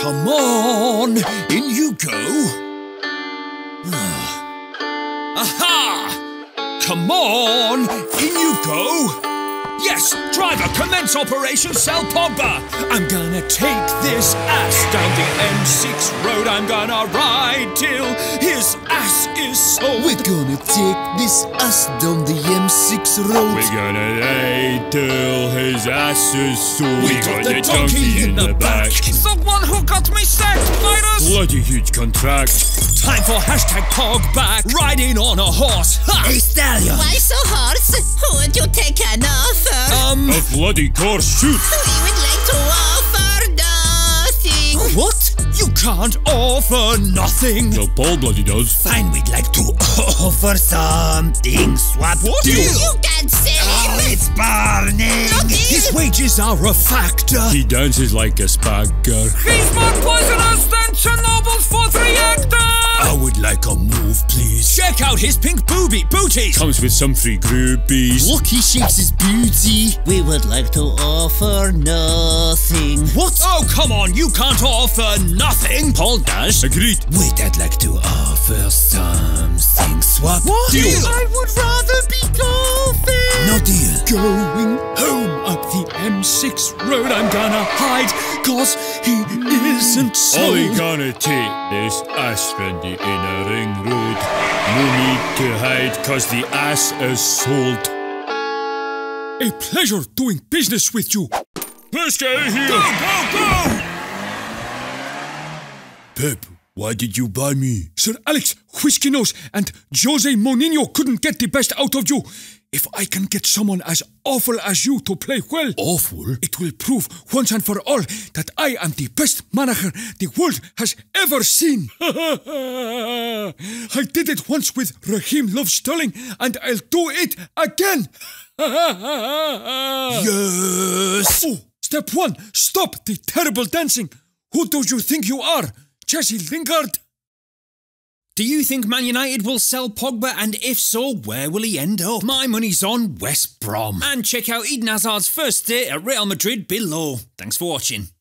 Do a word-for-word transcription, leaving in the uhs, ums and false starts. Come on, in you go. Aha! Come on, in you go. Yes, driver, commence operation, sell Pogba. I'm gonna take this ass down the M six road. I'm gonna ride till his ass is sold. We're gonna take this ass down the M six road. We're gonna ride till his ass is sold. We, we got, got the, the donkey, donkey in, in the, the back. back. He's the one who got me sacked, virus. Bloody huge contract. Time for hashtag Pogba. Riding on a horse. Ha! Hey, Stallion. Why so horse? Would you take an offer? Um, a bloody course, shoot! We would like to offer nothing! What? You can't offer nothing! No, Paul bloody does. Fine, we'd like to offer something. Swap what? Deal. You can't say! Oh, it's burning! Nothing. His wages are a factor! He dances like a spagger. He's more poisonous than Chernobyl's fourth reactor! I would like a move, please. Check out his pink booby booties. Comes with some free groupies. Look, he shakes his booty. We would like to offer nothing. What? Oh, come on, you can't offer nothing. Paul Dash. Agreed. Wait, I'd like to offer something. Swap. What? Deal. I would rather be golfing. No deal. Going home up the M six road. I'm gonna hide, cause he isn't sold. All he gonna take is Aspen. In a ring road, no need to hide, cause the ass is sold. A pleasure doing business with you. Let's get in here. Go, go, go! Pep, why did you buy me? Sir Alex, Whiskey Nose, and Jose Mourinho couldn't get the best out of you. If I can get someone as awful as you to play well... Awful? It will prove once and for all that I am the best manager the world has ever seen. I did it once with Raheem Love Sterling and I'll do it again. Yes! Oh, step one, stop the terrible dancing. Who do you think you are? Jesse Lingard? Do you think Man United will sell Pogba, and if so, where will he end up? My money's on West Brom. And check out Eden Hazard's first day at Real Madrid below. Thanks for watching.